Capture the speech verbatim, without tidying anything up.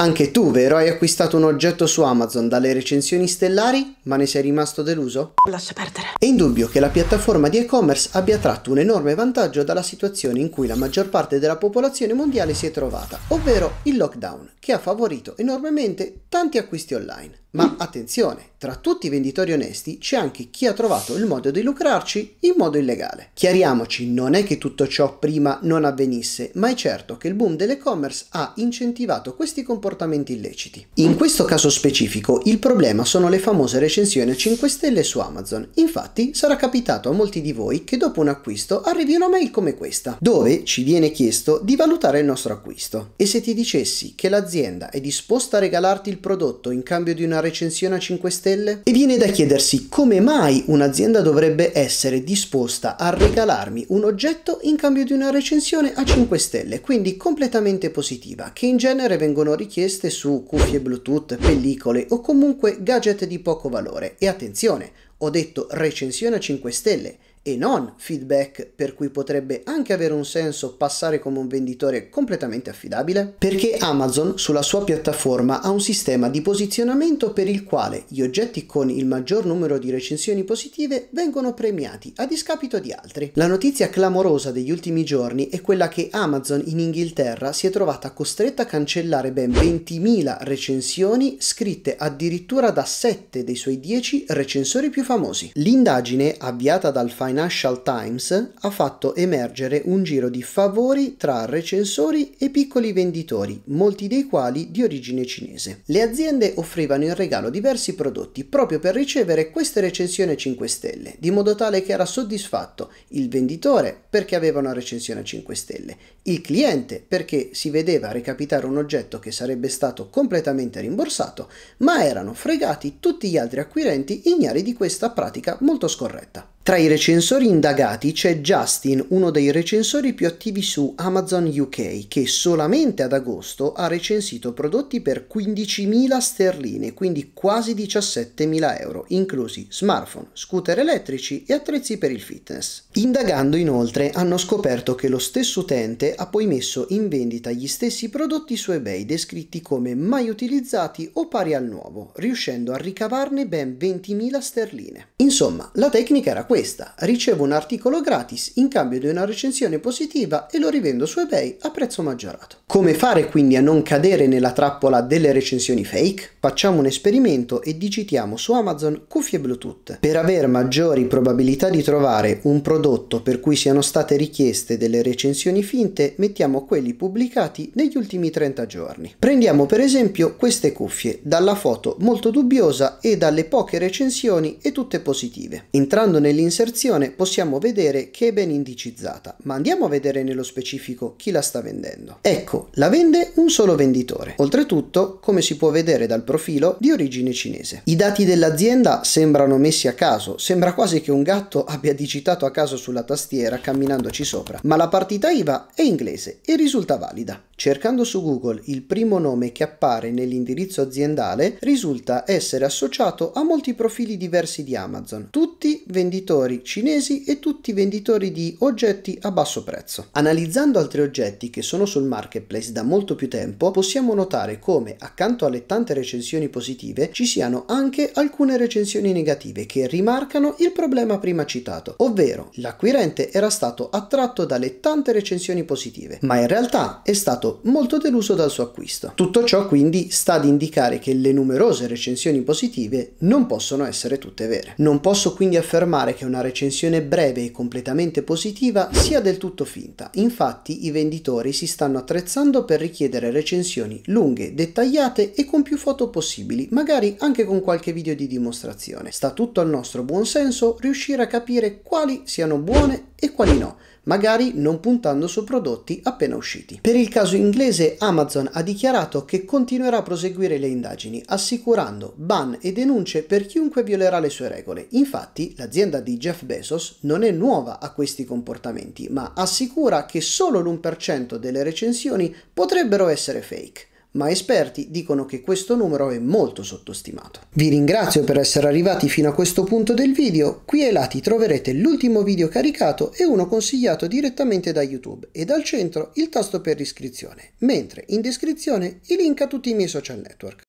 Anche tu, vero? Hai acquistato un oggetto su Amazon dalle recensioni stellari, ma ne sei rimasto deluso? Lascia perdere. È indubbio che la piattaforma di e-commerce abbia tratto un enorme vantaggio dalla situazione in cui la maggior parte della popolazione mondiale si è trovata, ovvero il lockdown, che ha favorito enormemente tanti acquisti online. Ma attenzione, tra tutti i venditori onesti c'è anche chi ha trovato il modo di lucrarci in modo illegale. Chiariamoci, non è che tutto ciò prima non avvenisse, ma è certo che il boom dell'e-commerce ha incentivato questi comportamenti illeciti. In questo caso specifico il problema sono le famose recensioni a cinque stelle su Amazon. Infatti sarà capitato a molti di voi che dopo un acquisto arrivi una mail come questa, dove ci viene chiesto di valutare il nostro acquisto. E se ti dicessi che l'azienda è disposta a regalarti il prodotto in cambio di una recensione a cinque stelle? E viene da chiedersi come mai un'azienda dovrebbe essere disposta a regalarmi un oggetto in cambio di una recensione a cinque stelle, quindi completamente positiva, che in genere vengono richieste su cuffie Bluetooth, pellicole o comunque gadget di poco valore. E attenzione, ho detto recensione a cinque stelle e non feedback, per cui potrebbe anche avere un senso passare come un venditore completamente affidabile, perché Amazon sulla sua piattaforma ha un sistema di posizionamento per il quale gli oggetti con il maggior numero di recensioni positive vengono premiati a discapito di altri. La notizia clamorosa degli ultimi giorni è quella che Amazon in Inghilterra si è trovata costretta a cancellare ben ventimila recensioni scritte addirittura da sette dei suoi dieci recensori più famosi. L'indagine avviata dal Fine National Times ha fatto emergere un giro di favori tra recensori e piccoli venditori, molti dei quali di origine cinese. Le aziende offrivano in regalo diversi prodotti proprio per ricevere queste recensioni a cinque stelle, di modo tale che era soddisfatto il venditore perché aveva una recensione a cinque stelle, il cliente perché si vedeva recapitare un oggetto che sarebbe stato completamente rimborsato, ma erano fregati tutti gli altri acquirenti ignari di questa pratica molto scorretta. Tra i recensori indagati c'è Justin, uno dei recensori più attivi su Amazon U K, che solamente ad agosto ha recensito prodotti per quindicimila sterline, quindi quasi diciassettemila euro, inclusi smartphone, scooter elettrici e attrezzi per il fitness. Indagando inoltre hanno scoperto che lo stesso utente ha poi messo in vendita gli stessi prodotti su eBay descritti come mai utilizzati o pari al nuovo, riuscendo a ricavarne ben ventimila sterline. Insomma, la tecnica era questa. Questa, ricevo un articolo gratis in cambio di una recensione positiva e lo rivendo su eBay a prezzo maggiorato. Come fare quindi a non cadere nella trappola delle recensioni fake? Facciamo un esperimento e digitiamo su Amazon cuffie Bluetooth. Per avere maggiori probabilità di trovare un prodotto per cui siano state richieste delle recensioni finte, mettiamo quelli pubblicati negli ultimi trenta giorni. Prendiamo per esempio queste cuffie, dalla foto molto dubbiosa e dalle poche recensioni e tutte positive. Entrando nell'interno L'inserzione possiamo vedere che è ben indicizzata, ma andiamo a vedere nello specifico chi la sta vendendo. Ecco, la vende un solo venditore, oltretutto, come si può vedere dal profilo, di origine cinese. I dati dell'azienda sembrano messi a caso, sembra quasi che un gatto abbia digitato a caso sulla tastiera camminandoci sopra, ma la partita I V A è inglese e risulta valida. Cercando su Google il primo nome che appare nell'indirizzo aziendale risulta essere associato a molti profili diversi di Amazon, tutti venditori cinesi e tutti venditori di oggetti a basso prezzo. Analizzando altri oggetti che sono sul marketplace da molto più tempo, possiamo notare come accanto alle tante recensioni positive ci siano anche alcune recensioni negative che rimarcano il problema prima citato, ovvero l'acquirente era stato attratto dalle tante recensioni positive, ma in realtà è stato molto deluso dal suo acquisto. Tutto ciò quindi sta ad indicare che le numerose recensioni positive non possono essere tutte vere. Non posso quindi affermare che una recensione breve e completamente positiva sia del tutto finta. Infatti i venditori si stanno attrezzando per richiedere recensioni lunghe, dettagliate e con più foto possibili, magari anche con qualche video di dimostrazione. Sta tutto al nostro buon senso riuscire a capire quali siano buone e quali no, magari non puntando su prodotti appena usciti. Per il caso inglese Amazon ha dichiarato che continuerà a proseguire le indagini, assicurando ban e denunce per chiunque violerà le sue regole. Infatti l'azienda di Jeff Bezos non è nuova a questi comportamenti, ma assicura che solo l'uno per cento delle recensioni potrebbero essere fake. ma esperti dicono che questo numero è molto sottostimato. Vi ringrazio per essere arrivati fino a questo punto del video, qui ai lati troverete l'ultimo video caricato e uno consigliato direttamente da YouTube e al centro il tasto per iscrizione, mentre in descrizione i link a tutti i miei social network.